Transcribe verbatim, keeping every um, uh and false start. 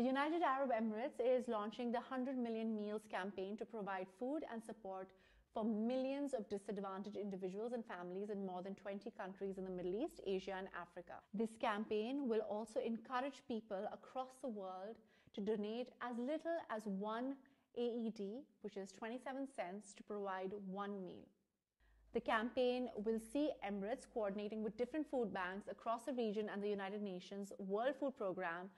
The United Arab Emirates is launching the one hundred million Meals campaign to provide food and support for millions of disadvantaged individuals and families in more than twenty countries in the Middle East, Asia and Africa. This campaign will also encourage people across the world to donate as little as one A E D, which is twenty-seven cents, to provide one meal. The campaign will see Emirates coordinating with different food banks across the region and the United Nations World Food Programme